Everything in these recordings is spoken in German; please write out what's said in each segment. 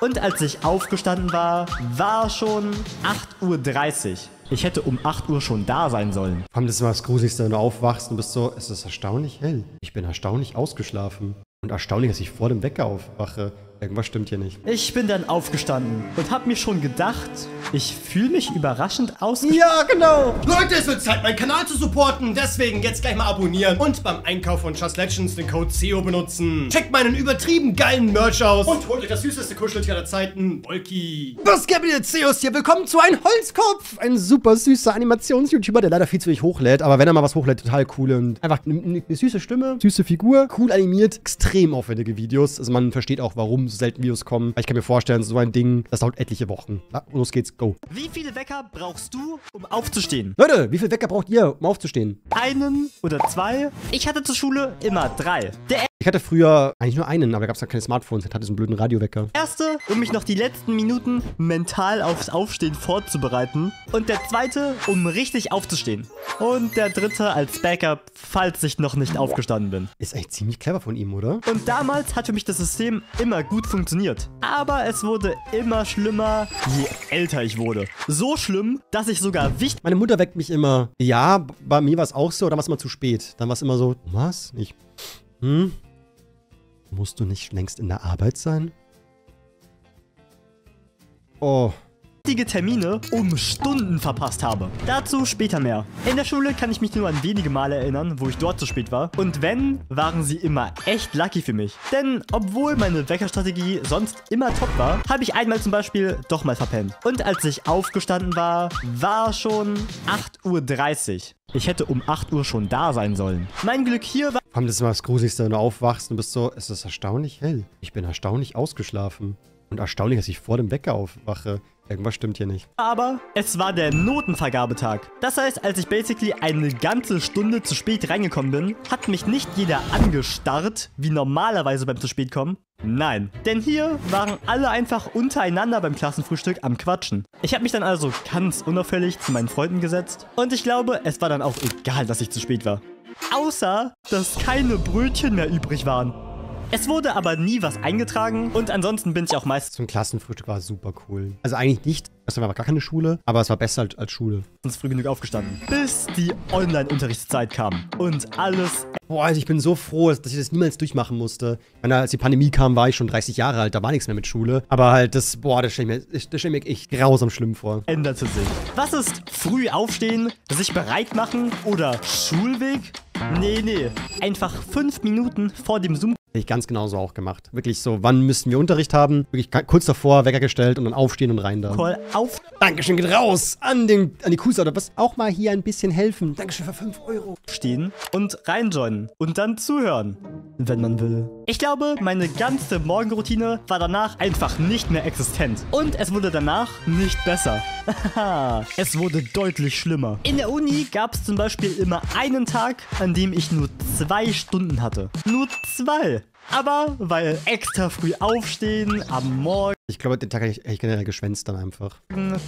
Und als ich aufgestanden war, war schon 8:30 Uhr. Ich hätte um 8 Uhr schon da sein sollen. Vor allem, das ist immer das Gruseligste, wenn du aufwachst und bist so, es ist erstaunlich hell. Ich bin erstaunlich ausgeschlafen. Und erstaunlich, dass ich vor dem Wecker aufwache. Irgendwas stimmt hier nicht. Ich bin dann aufgestanden und habe mir schon gedacht, ich fühle mich überraschend aus. Ja, genau. Leute, es wird Zeit, meinen Kanal zu supporten. Deswegen jetzt gleich mal abonnieren und beim Einkauf von Just Legends den Code CEO benutzen. Checkt meinen übertrieben geilen Merch aus und holt euch das süßeste Kuscheltier der Zeiten, Wolki. Was geht, ihr CEOs hier? Willkommen zu Ein Holzkopf. Ein super süßer Animations-YouTuber, der leider viel zu wenig hochlädt. Aber wenn er mal was hochlädt, total cool und einfach eine süße Stimme, süße Figur, cool animiert, extrem aufwendige Videos. Also man versteht auch, warum so selten Videos kommen. Ich kann mir vorstellen, so ein Ding, das dauert etliche Wochen. Ja, los geht's, go. Wie viele Wecker brauchst du, um aufzustehen? Leute, wie viele Wecker braucht ihr, um aufzustehen? Einen oder zwei? Ich hatte zur Schule immer drei. Ich hatte früher eigentlich nur einen, aber da gab es ja keine Smartphones. Ich hatte so einen blöden Radiowecker. Erste, um mich noch die letzten Minuten mental aufs Aufstehen vorzubereiten. Und der zweite, um richtig aufzustehen. Und der dritte als Backup, falls ich noch nicht aufgestanden bin. Ist eigentlich ziemlich clever von ihm, oder? Und damals hat für mich das System immer gut funktioniert. Aber es wurde immer schlimmer, je älter ich wurde. So schlimm, dass ich sogar wichtig... Meine Mutter weckt mich immer. Ja, bei mir war es auch so, dann war es immer zu spät. Dann war es immer so, was? Ich... Hm? Musst du nicht längst in der Arbeit sein? Oh. Wichtige Termine um Stunden verpasst habe. Dazu später mehr. In der Schule kann ich mich nur an wenige Male erinnern, wo ich dort zu spät war. Und wenn, waren sie immer echt lucky für mich. Denn obwohl meine Weckerstrategie sonst immer top war, habe ich einmal zum Beispiel doch mal verpennt. Und als ich aufgestanden war, war schon 8:30 Uhr. Ich hätte um 8 Uhr schon da sein sollen. Mein Glück hier war... Vor allem, das ist immer das Gruseligste, wenn du aufwachst und bist so, es ist erstaunlich hell. Ich bin erstaunlich ausgeschlafen. Und erstaunlich, dass ich vor dem Wecker aufwache. Irgendwas stimmt hier nicht. Aber es war der Notenvergabetag. Das heißt, als ich basically eine ganze Stunde zu spät reingekommen bin, hat mich nicht jeder angestarrt, wie normalerweise beim zu spät kommen. Nein, denn hier waren alle einfach untereinander beim Klassenfrühstück am Quatschen. Ich habe mich dann also ganz unauffällig zu meinen Freunden gesetzt und ich glaube, es war dann auch egal, dass ich zu spät war. Außer, dass keine Brötchen mehr übrig waren. Es wurde aber nie was eingetragen und ansonsten bin ich auch meist... Zum Klassenfrühstück war super cool. Also eigentlich nicht, das war gar keine Schule, aber es war besser als Schule. Sonst früh genug aufgestanden. Bis die Online-Unterrichtszeit kam und alles... Boah, also ich bin so froh, dass ich das niemals durchmachen musste. Ich meine, als die Pandemie kam, war ich schon 30 Jahre alt, da war nichts mehr mit Schule. Aber halt das, boah, das stell ich mir echt grausam schlimm vor. Änderte sich. Was ist früh aufstehen, sich bereit machen oder Schulweg? Nee, nee. Einfach 5 Minuten vor dem Zoom... Hätte ich ganz genauso auch gemacht. Wirklich so, wann müssten wir Unterricht haben? Wirklich kurz davor, Wecker gestellt und dann aufstehen und rein da. Call auf. Dankeschön, geht raus an die Kuhsau oder was? Auch mal hier ein bisschen helfen. Dankeschön für 5 Euro. Stehen und reinjoinen und dann zuhören, wenn man will. Ich glaube, meine ganze Morgenroutine war danach einfach nicht mehr existent. Und es wurde danach nicht besser. Es wurde deutlich schlimmer. In der Uni gab es zum Beispiel immer einen Tag, an dem ich nur 2 Stunden hatte. Nur 2. Aber weil extra früh aufstehen am Morgen... Ich glaube, den Tag hätte ich generell geschwänzt dann einfach.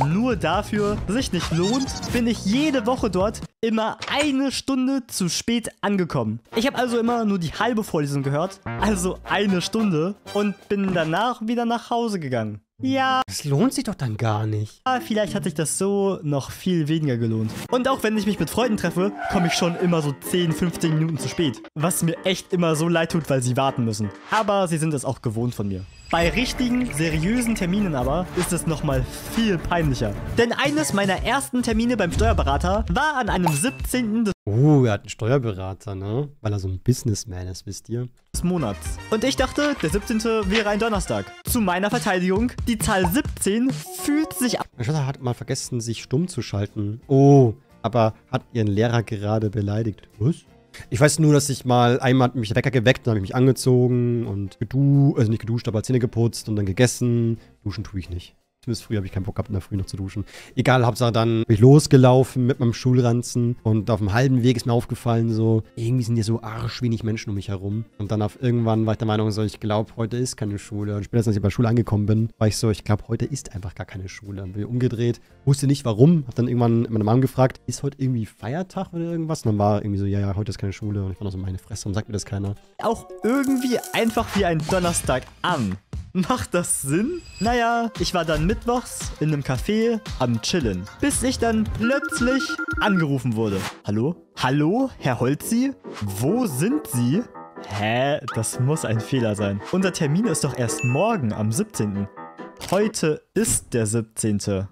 Nur dafür, dass sich nicht lohnt, bin ich jede Woche dort immer 1 Stunde zu spät angekommen. Ich habe also immer nur die halbe Vorlesung gehört, also 1 Stunde und bin danach wieder nach Hause gegangen. Ja. Das lohnt sich doch dann gar nicht. Aber vielleicht hat sich das so noch viel weniger gelohnt. Und auch wenn ich mich mit Freunden treffe, komme ich schon immer so 10, 15 Minuten zu spät. Was mir echt immer so leid tut, weil sie warten müssen. Aber sie sind es auch gewohnt von mir. Bei richtigen, seriösen Terminen aber ist es nochmal viel peinlicher. Denn eines meiner ersten Termine beim Steuerberater war an einem 17. Er hat einen Steuerberater, ne? Weil er so ein Businessman ist, wisst ihr? Des Monats. Und ich dachte, der 17. wäre ein Donnerstag. Zu meiner Verteidigung, die Zahl 17 fühlt sich ab. Meine Schwester hat mal vergessen, sich stumm zu schalten. Oh, aber hat ihren Lehrer gerade beleidigt. Was? Ich weiß nur, dass ich mal einmal hat mich der Wecker geweckt, dann habe ich mich angezogen und geduscht, also nicht geduscht, aber Zähne geputzt und dann gegessen. Duschen tue ich nicht. Zumindest früher habe ich keinen Bock gehabt, in der Früh noch zu duschen. Egal, Hauptsache dann bin ich losgelaufen mit meinem Schulranzen. Und auf dem halben Weg ist mir aufgefallen, so, irgendwie sind hier so arschwenig Menschen um mich herum. Und dann auf irgendwann war ich der Meinung, so, ich glaube, heute ist keine Schule. Und spätestens, als ich bei der Schule angekommen bin, war ich so, ich glaube, heute ist einfach gar keine Schule. Dann bin ich umgedreht, wusste nicht warum. Hab dann irgendwann meine Mom gefragt, ist heute irgendwie Feiertag oder irgendwas? Und dann war irgendwie so, ja, ja, heute ist keine Schule. Und ich war noch so, meine Fresse, warum sagt mir das keiner? Auch irgendwie einfach wie ein Donnerstag an. Macht das Sinn? Naja, ich war dann mittwochs in einem Café am Chillen, bis ich dann plötzlich angerufen wurde. Hallo? Hallo, Herr Holzi? Wo sind Sie? Hä? Das muss ein Fehler sein. Unser Termin ist doch erst morgen am 17. Heute ist der 17.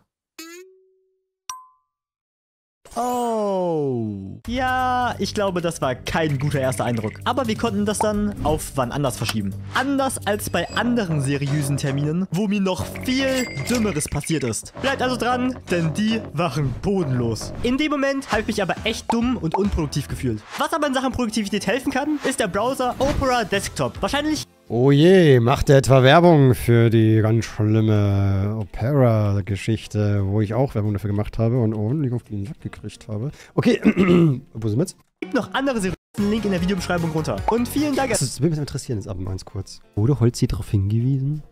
Oh. Ja, ich glaube, das war kein guter erster Eindruck. Aber wir konnten das dann auf wann anders verschieben. Anders als bei anderen seriösen Terminen, wo mir noch viel Dümmeres passiert ist. Bleibt also dran, denn die waren bodenlos. In dem Moment habe ich mich aber echt dumm und unproduktiv gefühlt. Was aber in Sachen Produktivität helfen kann, ist der Browser Opera Desktop. Wahrscheinlich... Oh je, macht er etwa Werbung für die ganz schlimme Opera-Geschichte, wo ich auch Werbung dafür gemacht habe und ordentlich auf den Sack gekriegt habe. Okay, wo sind wir jetzt? Gibt noch andere Serien, Link in der Videobeschreibung runter. Und vielen Dank. Das würde mich interessieren, jetzt aber mal ganz kurz. Wurde Holzi darauf hingewiesen?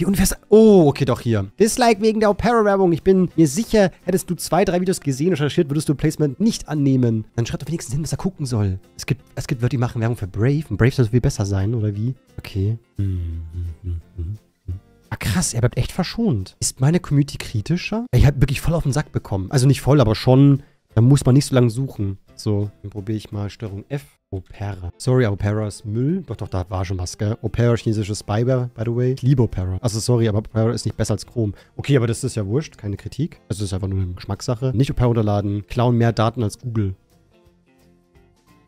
Die Universal... Oh, okay, doch hier. Dislike wegen der Opera-Werbung. Ich bin mir sicher, hättest du 2, 3 Videos gesehen und recherchiert, würdest du Placement nicht annehmen. Dann schreibt doch wenigstens hin, was er gucken soll. Es gibt Leute, die machen Werbung für Brave. Und Brave soll so viel besser sein, oder wie? Okay. Ah, krass, er bleibt echt verschont. Ist meine Community kritischer? Ich habe wirklich voll auf den Sack bekommen. Also nicht voll, aber schon... Da muss man nicht so lange suchen. So, dann probiere ich mal Steuerung F. Opera. Sorry, Opera ist Müll. Doch, doch, da war schon was, gell? Opera, chinesisches Spyware, by the way. Ich liebe Opera. Also, sorry, aber Opera ist nicht besser als Chrome. Okay, aber das ist ja wurscht. Keine Kritik. Das ist einfach nur eine Geschmackssache. Nicht Opera runterladen. Klauen mehr Daten als Google.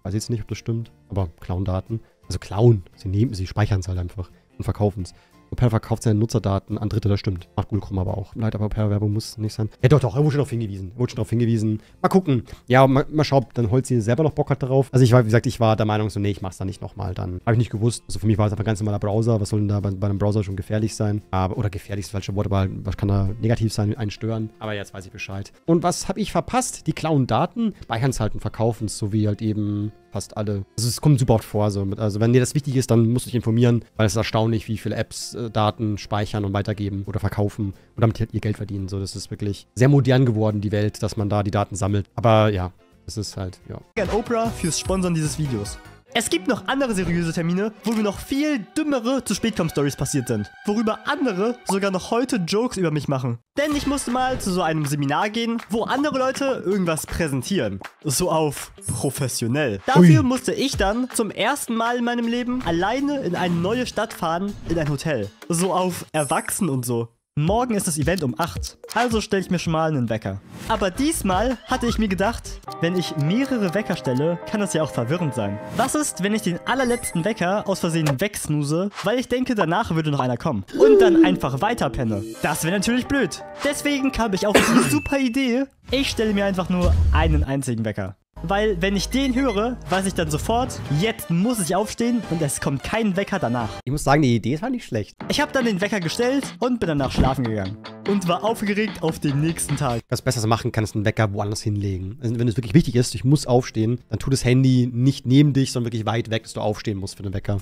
Weiß jetzt nicht, ob das stimmt. Aber klauen Daten. Also, klauen. Sie speichern es halt einfach. Und verkaufen es. Opera verkauft seine Nutzerdaten an Dritte, das stimmt. Macht Google Chrome aber auch. Leider, aber Opera-Werbung muss nicht sein. Ja, doch, doch, er wurde schon darauf hingewiesen. Mal gucken. Ja, mal schauen, dann Holzi selber noch Bock hat darauf. Also ich war, wie gesagt, ich war der Meinung so, nee, ich mach's da nicht nochmal. Dann habe ich nicht gewusst. Also für mich war es einfach ein ganz normaler Browser. Was soll denn da bei einem Browser schon gefährlich sein? Aber, oder gefährlich ist das falsche Wort, aber was kann da negativ sein, einen stören? Aber jetzt weiß ich Bescheid. Und was habe ich verpasst? Die klauen Daten, speichern halt und verkaufen es, so wie halt eben... Fast alle. Also es kommt super oft vor. So. Also wenn dir das wichtig ist, dann musst du dich informieren, weil es ist erstaunlich, wie viele Apps Daten speichern und weitergeben oder verkaufen und damit halt ihr Geld verdienen. So, das ist wirklich sehr modern geworden, die Welt, dass man da die Daten sammelt. Aber ja, es ist halt, ja. Danke an Opera fürs Sponsoren dieses Videos. Es gibt noch andere seriöse Termine, wo mir noch viel dümmere Zu-Spät-Kommen-Stories passiert sind. Worüber andere sogar noch heute Jokes über mich machen. Denn ich musste mal zu so einem Seminar gehen, wo andere Leute irgendwas präsentieren. So auf professionell. Dafür musste ich dann zum ersten Mal in meinem Leben alleine in eine neue Stadt fahren, in ein Hotel. So auf erwachsen und so. Morgen ist das Event um 8, also stelle ich mir schon mal einen Wecker. Aber diesmal hatte ich mir gedacht, wenn ich mehrere Wecker stelle, kann das ja auch verwirrend sein. Was ist, wenn ich den allerletzten Wecker aus Versehen wegsnuse, weil ich denke, danach würde noch einer kommen und dann einfach weiterpenne? Das wäre natürlich blöd. Deswegen kam ich auf die super Idee, ich stelle mir einfach nur einen einzigen Wecker. Weil, wenn ich den höre, weiß ich dann sofort, jetzt muss ich aufstehen und es kommt kein Wecker danach. Ich muss sagen, die Idee war nicht schlecht. Ich habe dann den Wecker gestellt und bin danach schlafen gegangen. Und war aufgeregt auf den nächsten Tag. Was Besseres machen kannst, einen Wecker woanders hinlegen. Also, wenn es wirklich wichtig ist, ich muss aufstehen, dann tu das Handy nicht neben dich, sondern wirklich weit weg, dass du aufstehen musst für den Wecker.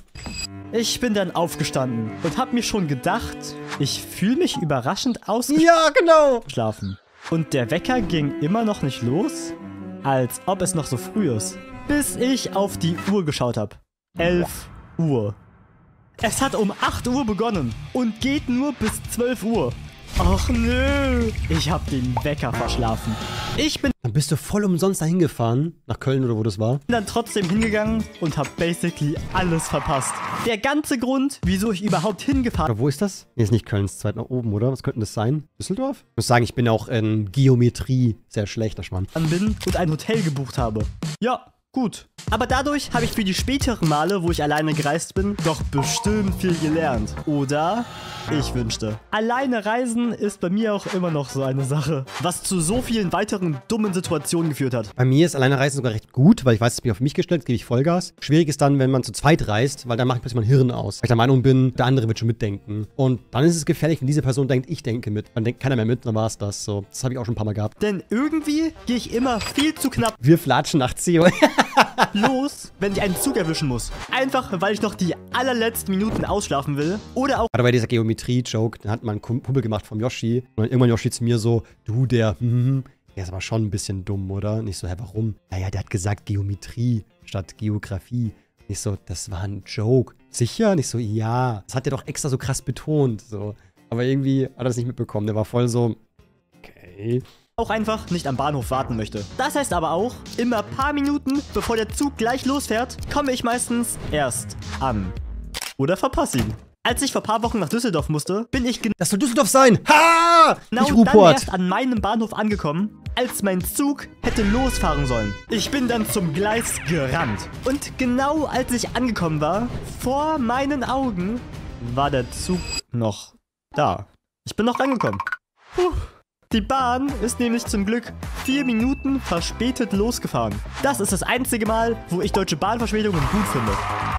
Ich bin dann aufgestanden und habe mir schon gedacht, ich fühle mich überraschend ausgeschlafen. Ja, genau. Und der Wecker ging immer noch nicht los. Als ob es noch so früh ist. Bis ich auf die Uhr geschaut habe. 11 Uhr. Es hat um 8 Uhr begonnen und geht nur bis 12 Uhr. Ach nö. Ich habe den Wecker verschlafen. Dann bist du voll umsonst dahin gefahren. Nach Köln oder wo das war. Bin dann trotzdem hingegangen und habe basically alles verpasst. Der ganze Grund, wieso ich überhaupt hingefahren bin. Wo ist das? Hier ist nicht Kölns zweit nach oben, oder? Was könnte das sein? Düsseldorf? Ich muss sagen, ich bin auch in Geometrie sehr schlecht, das Mann. Bin und ein Hotel gebucht habe. Ja, gut. Aber dadurch habe ich für die späteren Male, wo ich alleine gereist bin, doch bestimmt viel gelernt. Oder? Ich wünschte. Alleine reisen ist bei mir auch immer noch so eine Sache, was zu so vielen weiteren dummen Situationen geführt hat. Bei mir ist alleine reisen sogar recht gut, weil ich weiß, es bin auf mich gestellt, gebe ich Vollgas. Schwierig ist dann, wenn man zu zweit reist, weil dann mache ich plötzlich mein Hirn aus. Weil ich der Meinung bin, der andere wird schon mitdenken. Und dann ist es gefährlich, wenn diese Person denkt, ich denke mit. Dann denkt keiner mehr mit, dann war es das. So, das habe ich auch schon ein paar Mal gehabt. Denn irgendwie gehe ich immer viel zu knapp. Wir flatschen nach CEO. Los, wenn ich einen Zug erwischen muss. Einfach, weil ich noch die allerletzten Minuten ausschlafen will. Oder auch... Gerade bei dieser Geometrie-Joke, da hat man einen Kumpel gemacht vom Yoshi. Und dann irgendwann Yoshi zu mir so, du, der ist aber schon ein bisschen dumm, oder? Nicht so, hä, warum? Naja, der hat gesagt Geometrie statt Geografie. Nicht so, das war ein Joke. Sicher? Nicht so, ja. Das hat er doch extra so krass betont, so. Aber irgendwie hat er das nicht mitbekommen. Der war voll so, okay... auch einfach nicht am Bahnhof warten möchte. Das heißt aber auch, immer ein paar Minuten, bevor der Zug gleich losfährt, komme ich meistens erst an. Oder verpasse ihn. Als ich vor ein paar Wochen nach Düsseldorf musste, bin ich Das soll Düsseldorf sein! Ha! Genau dann erst an meinem Bahnhof angekommen, als mein Zug hätte losfahren sollen. Ich bin dann zum Gleis gerannt. Und genau als ich angekommen war, vor meinen Augen, war der Zug noch da. Ich bin noch angekommen. Puh. Die Bahn ist nämlich zum Glück 4 Minuten verspätet losgefahren. Das ist das einzige Mal, wo ich deutsche Bahnverspätungen gut finde.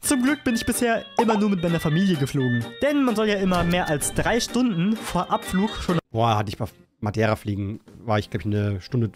Zum Glück bin ich bisher immer nur mit meiner Familie geflogen. Denn man soll ja immer mehr als 3 Stunden vor Abflug schon... Boah, hatte ich bei Madeira fliegen, war ich glaube ich eine Stunde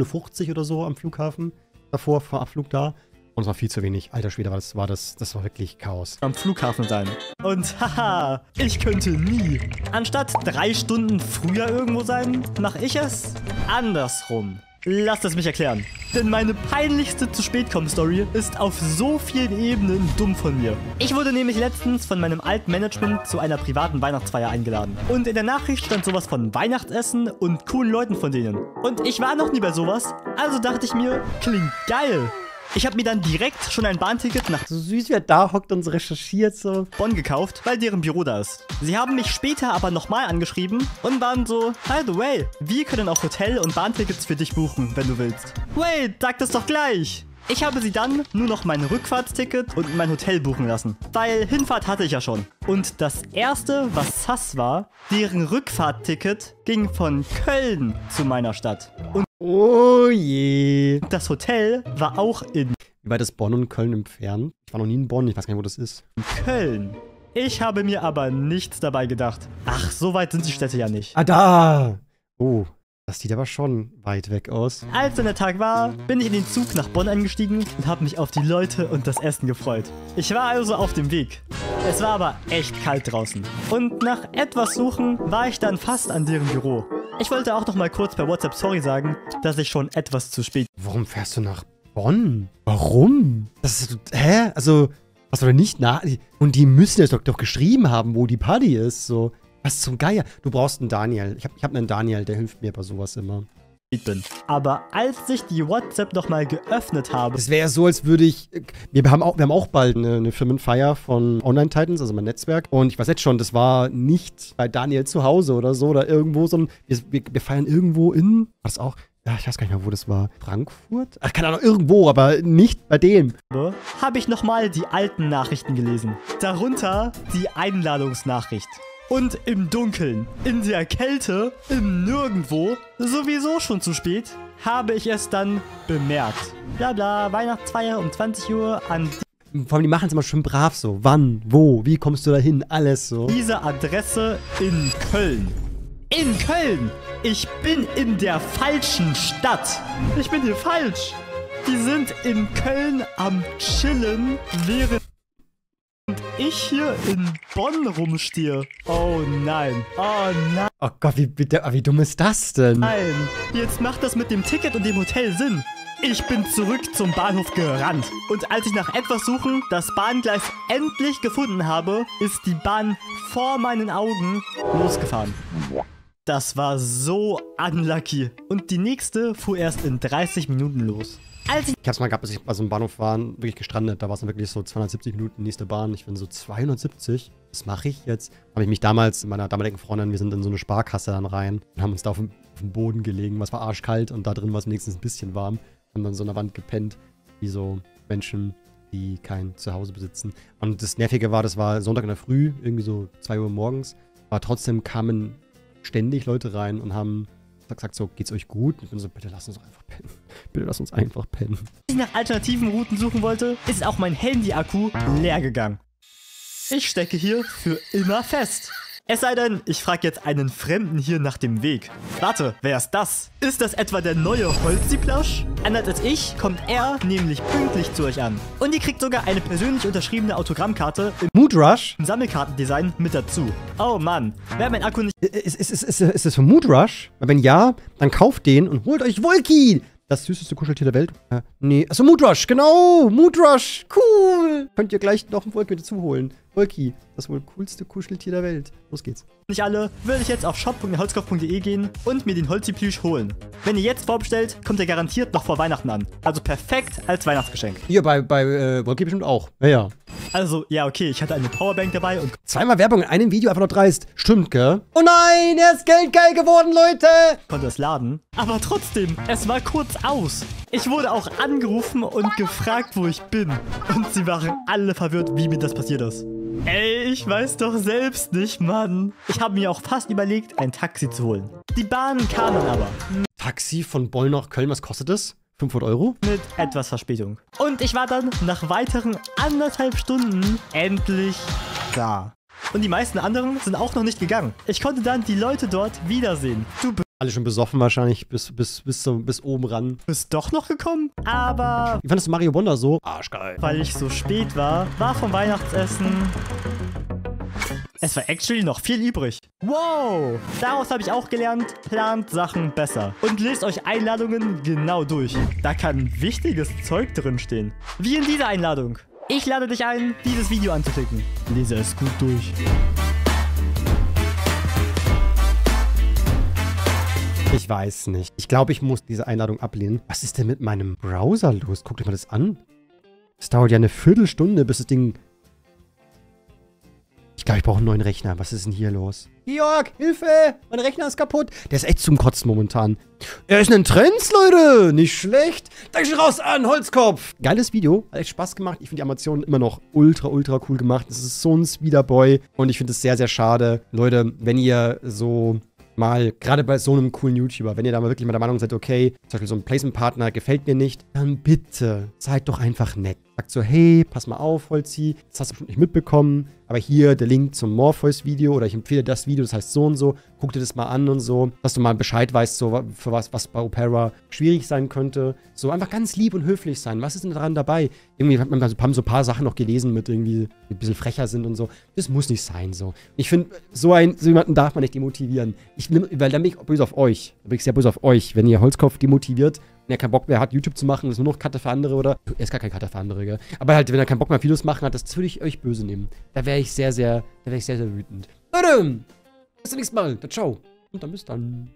50 oder so am Flughafen davor, vor Abflug da. Und es war viel zu wenig. Alter Schwede, das war wirklich Chaos. Am Flughafen sein. Und haha, ich könnte nie. Anstatt 3 Stunden früher irgendwo sein, mache ich es andersrum. Lasst es mich erklären. Denn meine peinlichste Zu-Spät-Kommen-Story ist auf so vielen Ebenen dumm von mir. Ich wurde nämlich letztens von meinem alten Management zu einer privaten Weihnachtsfeier eingeladen. Und in der Nachricht stand sowas von Weihnachtsessen und coolen Leuten von denen. Und ich war noch nie bei sowas, also dachte ich mir, klingt geil. Ich habe mir dann direkt schon ein Bahnticket nach... So süß, wer da hockt und recherchiert so. ...Bonn gekauft, weil deren Büro da ist. Sie haben mich später aber nochmal angeschrieben und waren so, by the way, wir können auch Hotel- und Bahntickets für dich buchen, wenn du willst. Wait, sag das doch gleich. Ich habe sie dann nur noch mein Rückfahrtsticket und mein Hotel buchen lassen. Weil Hinfahrt hatte ich ja schon. Und das erste, was sass war, deren Rückfahrtticket ging von Köln zu meiner Stadt. Und oh je. Das Hotel war auch in... Wie weit ist Bonn und Köln entfernt? Ich war noch nie in Bonn, ich weiß gar nicht, wo das ist. Köln. Ich habe mir aber nichts dabei gedacht. Ach, so weit sind die Städte ja nicht. Ah, da. Oh, das sieht aber schon weit weg aus. Als dann der Tag war, bin ich in den Zug nach Bonn eingestiegen und habe mich auf die Leute und das Essen gefreut. Ich war also auf dem Weg. Es war aber echt kalt draußen. Und nach etwas Suchen war ich dann fast an deren Büro. Ich wollte auch noch mal kurz per WhatsApp sorry sagen, dass ich schon etwas zu spät... Warum fährst du nach Bonn? Warum? Das ist... Hä? Also, was soll denn nicht nach... Und die müssen jetzt doch geschrieben haben, wo die Party ist, so. Was zum Geier? Du brauchst einen Daniel. Ich hab einen Daniel, der hilft mir bei sowas immer. Ich bin. Aber als ich die WhatsApp noch mal geöffnet habe... Es wäre so, als würde ich... Wir haben auch bald eine Firmenfeier von Online-Titans, also mein Netzwerk. Und ich weiß jetzt schon, das war nicht bei Daniel zu Hause oder so oder irgendwo, sondern wir feiern irgendwo in... Was auch... Ja, ich weiß gar nicht mehr, wo das war. Frankfurt? Ach, keine Ahnung, irgendwo, aber nicht bei dem. Habe ich noch mal die alten Nachrichten gelesen. Darunter die Einladungsnachricht. Und im Dunkeln, in der Kälte, im Nirgendwo, sowieso schon zu spät, habe ich es dann bemerkt. Blabla, Weihnachtsfeier um 20 Uhr an... Vor allem, die machen es immer schön brav so. Wann, wo, wie kommst du da hin, alles so. Diese Adresse in Köln. In Köln! Ich bin in der falschen Stadt. Ich bin hier falsch. Die sind in Köln am Chillen, während... Und ich hier in Bonn rumstehe. Oh nein. Oh nein. Oh Gott, wie dumm ist das denn? Nein. Jetzt macht das mit dem Ticket und dem Hotel Sinn. Ich bin zurück zum Bahnhof gerannt. Und als ich nach etwas suchen, das Bahngleis endlich gefunden habe, ist die Bahn vor meinen Augen losgefahren. Das war so unlucky. Und die nächste fuhr erst in 30 Minuten los. Ich hab's mal gehabt, als ich bei so einem Bahnhof war, wirklich gestrandet. Da war es dann wirklich so 270 Minuten nächste Bahn. Ich bin so 270. Was mache ich jetzt? Habe ich mich damals mit meiner damaligen Freundin, wir sind in so eine Sparkasse dann rein und haben uns da auf dem Boden gelegen. Was war arschkalt und da drin war es wenigstens ein bisschen warm. Haben dann so an der Wand gepennt. wie so Menschen, die kein Zuhause besitzen. Und das Nervige war, das war Sonntag in der Früh, irgendwie so 2 Uhr morgens, aber trotzdem kamen ständig Leute rein und haben gesagt so, geht's euch gut? Und ich bin so, bitte lass uns einfach pennen. Bitte lass uns einfach pennen. Als ich nach alternativen Routen suchen wollte, ist auch mein Handy-Akku leer gegangen. Ich stecke hier für immer fest. Es sei denn, ich frage jetzt einen Fremden hier nach dem Weg. Warte, wer ist das? Ist das etwa der neue Holzi-Plüsch? Anders als ich kommt er nämlich pünktlich zu euch an. Und ihr kriegt sogar eine persönlich unterschriebene Autogrammkarte im Moodrush, im Sammelkartendesign mit dazu. Oh Mann, wer mein Akku nicht... Ist das von Moodrush? Weil wenn ja, dann kauft den und holt euch Wolki! Das süßeste Kuscheltier der Welt. Nee, achso, Moodrush, genau, Moodrush, cool. Könnt ihr gleich noch ein Wolki dazu holen. Wolki, das wohl coolste Kuscheltier der Welt. Los geht's. Nicht alle, würde ich jetzt auf shop.einholzkopf.de gehen und mir den Holzi-Plüsch holen. Wenn ihr jetzt vorbestellt, kommt er garantiert noch vor Weihnachten an. Also perfekt als Weihnachtsgeschenk. Hier, bei Wolki bestimmt auch. Naja. Also, ja, okay, ich hatte eine Powerbank dabei und... Zweimal Werbung in einem Video, einfach nur dreist. Stimmt, gell? Oh nein, er ist geldgeil geworden, Leute! Konnte es laden. Aber trotzdem, es war kurz aus. Ich wurde auch angerufen und gefragt, wo ich bin. Und sie waren alle verwirrt, wie mir das passiert ist. Ey, ich weiß doch selbst nicht, Mann. Ich habe mir auch fast überlegt, ein Taxi zu holen. Die Bahnen kamen aber. Taxi von Bonn nach Köln, was kostet es? 500 Euro? Mit etwas Verspätung. Und ich war dann nach weiteren 1,5 Stunden endlich da. Und die meisten anderen sind auch noch nicht gegangen. Ich konnte dann die Leute dort wiedersehen. Alle schon besoffen wahrscheinlich, bis oben ran. Bist doch noch gekommen? Aber... Wie fandest du Mario Wonder so? Arschgeil. Weil ich so spät war vom Weihnachtsessen... Es war actually noch viel übrig. Wow! Daraus habe ich auch gelernt, plant Sachen besser. Und lest euch Einladungen genau durch. Da kann wichtiges Zeug drinstehen. Wie in dieser Einladung. Ich lade dich ein, dieses Video anzuklicken. Lese es gut durch. Ich weiß nicht. Ich glaube, ich muss diese Einladung ablehnen. Was ist denn mit meinem Browser los? Guck dir mal das an. Es dauert ja eine Viertelstunde, bis das Ding... Ich glaube, ich brauche einen neuen Rechner. Was ist denn hier los? Georg, Hilfe! Mein Rechner ist kaputt. Der ist echt zum Kotzen momentan. Er ist in den Trends, Leute. Nicht schlecht. Dankeschön raus an, Holzkopf. Geiles Video. Hat echt Spaß gemacht. Ich finde die Animationen immer noch ultra, ultra cool gemacht. Es ist so ein Speederboy. Und ich finde es sehr, sehr schade. Leute, wenn ihr so... mal, gerade bei so einem coolen YouTuber, wenn ihr da mal wirklich mal der Meinung seid, okay, zum Beispiel so ein Placement-Partner gefällt mir nicht, dann bitte, seid doch einfach nett. Sagt so, hey, pass mal auf, Holzi, das hast du bestimmt nicht mitbekommen, aber hier der Link zum Morpheus-Video oder ich empfehle das Video, das heißt so und so, guck dir das mal an und so, dass du mal Bescheid weißt, so für was bei Opera schwierig sein könnte. So einfach ganz lieb und höflich sein. Was ist denn daran dabei? Irgendwie haben so ein paar Sachen noch gelesen mit irgendwie, die ein bisschen frecher sind und so. Das muss nicht sein, so. Ich finde, so jemanden darf man nicht demotivieren. Weil dann bin ich böse auf euch. Dann bin ich sehr böse auf euch, wenn ihr Holzkopf demotiviert und er keinen Bock mehr hat, YouTube zu machen, ist nur noch Cutter für andere oder... Er ist gar kein Cutter für andere, gell? Aber halt, wenn er keinen Bock mehr auf Videos machen hat, das würde ich euch böse nehmen. Da wäre ich sehr, sehr wütend. Leute, bis zum nächsten Mal. Ciao. Und dann bis dann.